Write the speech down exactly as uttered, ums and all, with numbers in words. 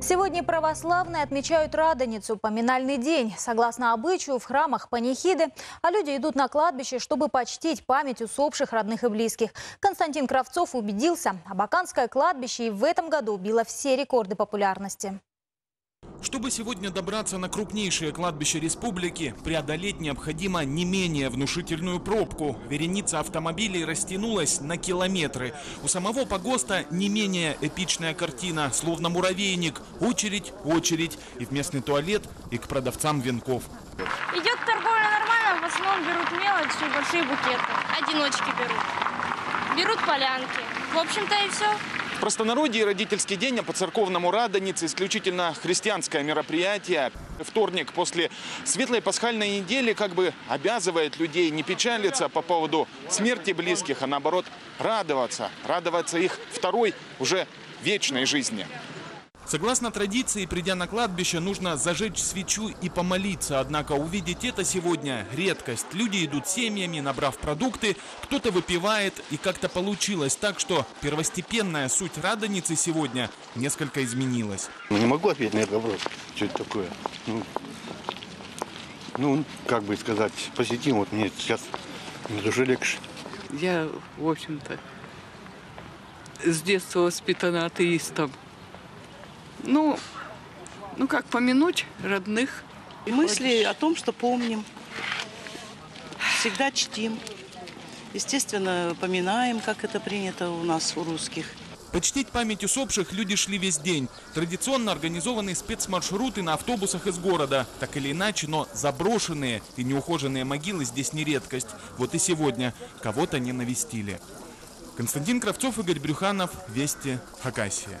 Сегодня православные отмечают Радоницу, поминальный день. Согласно обычаю, в храмах панихиды, а люди идут на кладбище, чтобы почтить память усопших родных и близких. Константин Кравцов убедился, Абаканское кладбище и в этом году било все рекорды популярности. Чтобы сегодня добраться на крупнейшее кладбище республики, преодолеть необходимо не менее внушительную пробку. Вереница автомобилей растянулась на километры. У самого погоста не менее эпичная картина, словно муравейник. Очередь, очередь и в местный туалет, и к продавцам венков. Идет торговля нормально, в основном берут мелочь и большие букеты. Одиночки берут, берут полянки. В общем-то и все. В простонародье родительский день, а по-церковному Радоница исключительно христианское мероприятие. Вторник после светлой пасхальной недели как бы обязывает людей не печалиться по поводу смерти близких, а наоборот радоваться. Радоваться их второй, уже вечной жизни. Согласно традиции, придя на кладбище, нужно зажечь свечу и помолиться. Однако увидеть это сегодня редкость. Люди идут семьями, набрав продукты, кто-то выпивает, и как-то получилось так, что первостепенная суть Радоницы сегодня несколько изменилась. Не могу ответить на этот вопрос. Что это такое? Ну, ну как бы сказать, посетим. Вот мне сейчас на душе легче. Я, в общем-то, с детства воспитана атеистом. Ну, ну как помянуть родных. Мысли о том, что помним, всегда чтим. Естественно, поминаем, как это принято у нас, у русских. Почтить память усопших люди шли весь день. Традиционно организованы спецмаршруты на автобусах из города. Так или иначе, но заброшенные и неухоженные могилы здесь не редкость. Вот и сегодня кого-то не навестили. Константин Кравцов, Игорь Брюханов, Вести, Хакасия.